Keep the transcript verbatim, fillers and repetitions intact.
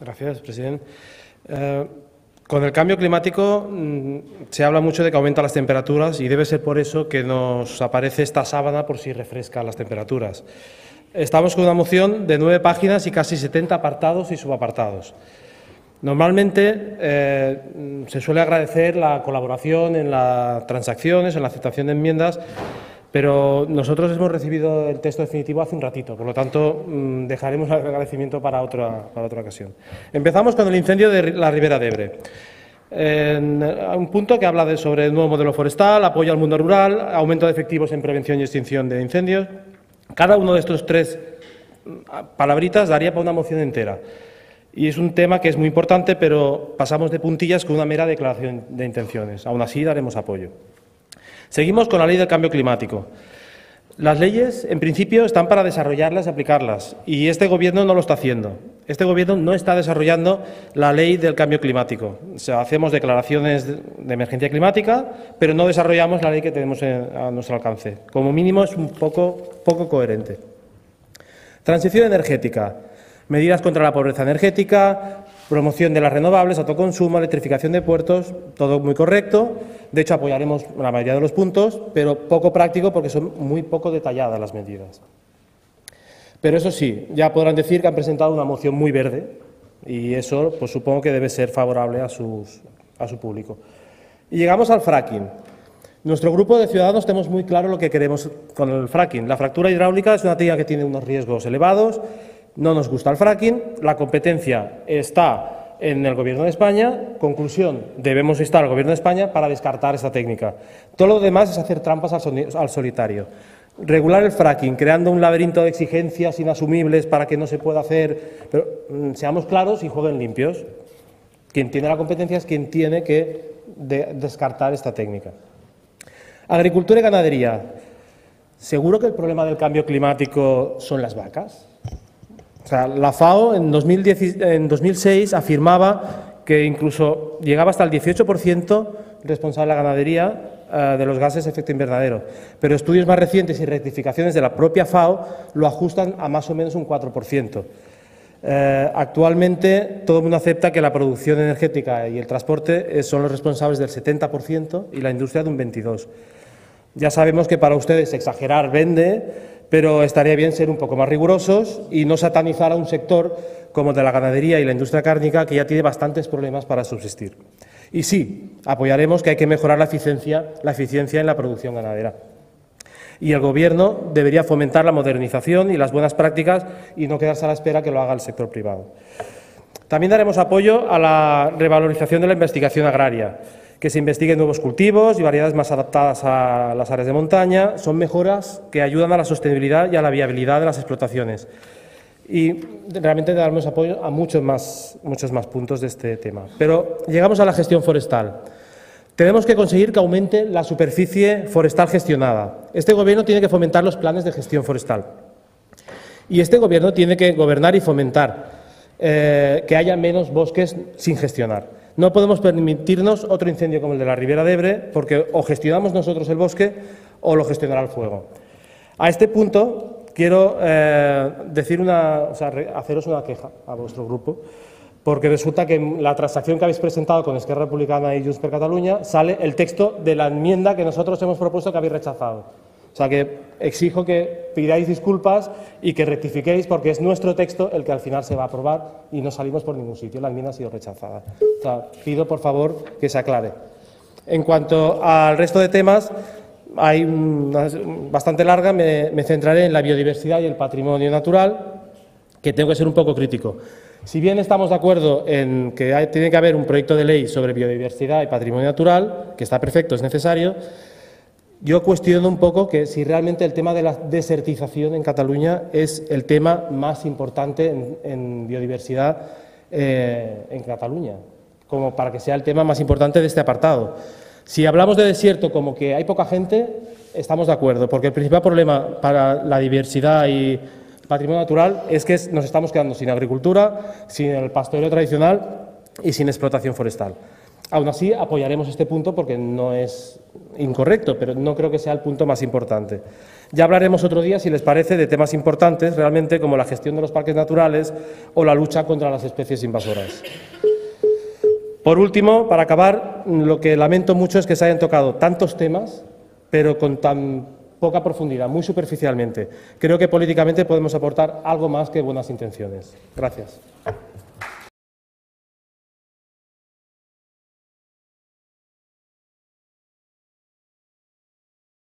Gracias, presidente. Eh, con el cambio climático se habla mucho de que aumentan las temperaturas y debe ser por eso que nos aparece esta sábana por si refresca las temperaturas. Estamos con una moción de nueve páginas y casi setenta apartados y subapartados. Normalmente eh, se suele agradecer la colaboración en las transacciones, en la aceptación de enmiendas, pero nosotros hemos recibido el texto definitivo hace un ratito, por lo tanto dejaremos el agradecimiento para otra, para otra ocasión. Empezamos con el incendio de la Ribera de Ebre. En un punto que habla de, sobre el nuevo modelo forestal, apoyo al mundo rural, aumento de efectivos en prevención y extinción de incendios. Cada uno de estos tres palabritas daría para una moción entera. Y es un tema que es muy importante, pero pasamos de puntillas con una mera declaración de intenciones. Aún así, daremos apoyo. Seguimos con la Ley del Cambio Climático. Las leyes, en principio, están para desarrollarlas y aplicarlas, y este Gobierno no lo está haciendo. Este Gobierno no está desarrollando la Ley del Cambio Climático. O sea, hacemos declaraciones de emergencia climática, pero no desarrollamos la ley que tenemos a nuestro alcance. Como mínimo, es un poco, poco coherente. Transición energética. Medidas contra la pobreza energética, promoción de las renovables, autoconsumo, electrificación de puertos, todo muy correcto. De hecho, apoyaremos la mayoría de los puntos, pero poco práctico porque son muy poco detalladas las medidas. Pero eso sí, ya podrán decir que han presentado una moción muy verde y eso, pues supongo que debe ser favorable a, sus, a su público. Y llegamos al fracking. Nuestro grupo de ciudadanos tenemos muy claro lo que queremos con el fracking. La fractura hidráulica es una técnica que tiene unos riesgos elevados. No nos gusta el fracking, la competencia está en el Gobierno de España. Conclusión, debemos instar al Gobierno de España para descartar esta técnica. Todo lo demás es hacer trampas al solitario. Regular el fracking, creando un laberinto de exigencias inasumibles para que no se pueda hacer. Pero mm, seamos claros y jueguen limpios. Quien tiene la competencia es quien tiene que de descartar esta técnica. Agricultura y ganadería. ¿Seguro que el problema del cambio climático son las vacas? O sea, la FAO en dos mil diez, en dos mil seis afirmaba que incluso llegaba hasta el dieciocho por ciento responsable de la ganadería eh, de los gases de efecto invernadero. Pero estudios más recientes y rectificaciones de la propia FAO lo ajustan a más o menos un cuatro por ciento. Eh, actualmente todo el mundo acepta que la producción energética y el transporte son los responsables del setenta por ciento y la industria de un veintidós por ciento. Ya sabemos que para ustedes exagerar vende, pero estaría bien ser un poco más rigurosos y no satanizar a un sector como el de la ganadería y la industria cárnica, que ya tiene bastantes problemas para subsistir. Y sí, apoyaremos que hay que mejorar la eficiencia, la eficiencia en la producción ganadera. Y el Gobierno debería fomentar la modernización y las buenas prácticas y no quedarse a la espera que lo haga el sector privado. También daremos apoyo a la revalorización de la investigación agraria, que se investiguen nuevos cultivos y variedades más adaptadas a las áreas de montaña. Son mejoras que ayudan a la sostenibilidad y a la viabilidad de las explotaciones. Y realmente daremos apoyo a muchos más, muchos más puntos de este tema. Pero llegamos a la gestión forestal. Tenemos que conseguir que aumente la superficie forestal gestionada. Este Gobierno tiene que fomentar los planes de gestión forestal. Y este Gobierno tiene que gobernar y fomentar eh, que haya menos bosques sin gestionar. No podemos permitirnos otro incendio como el de la Ribera de Ebre, porque o gestionamos nosotros el bosque o lo gestionará el fuego. A este punto quiero eh, decir una, o sea, haceros una queja a vuestro grupo, porque resulta que en la transacción que habéis presentado con Esquerra Republicana y Junts per Catalunya sale el texto de la enmienda que nosotros hemos propuesto que habéis rechazado. O sea que exijo que pidáis disculpas y que rectifiquéis, porque es nuestro texto el que al final se va a aprobar y no salimos por ningún sitio. La enmienda ha sido rechazada. O sea, pido por favor que se aclare. En cuanto al resto de temas, hay una bastante larga, me, me centraré en la biodiversidad y el patrimonio natural, que tengo que ser un poco crítico. Si bien estamos de acuerdo en que hay, tiene que haber un proyecto de ley sobre biodiversidad y patrimonio natural, que está perfecto, es necesario, yo cuestiono un poco que si realmente el tema de la desertización en Cataluña es el tema más importante en, en biodiversidad eh, en Cataluña, como para que sea el tema más importante de este apartado. Si hablamos de desierto como que hay poca gente, estamos de acuerdo, porque el principal problema para la diversidad y patrimonio natural es que nos estamos quedando sin agricultura, sin el pastoreo tradicional y sin explotación forestal. Aún así, apoyaremos este punto porque no es incorrecto, pero no creo que sea el punto más importante. Ya hablaremos otro día, si les parece, de temas importantes realmente como la gestión de los parques naturales o la lucha contra las especies invasoras. Por último, para acabar, lo que lamento mucho es que se hayan tocado tantos temas, pero con tan poca profundidad, muy superficialmente. Creo que políticamente podemos aportar algo más que buenas intenciones. Gracias.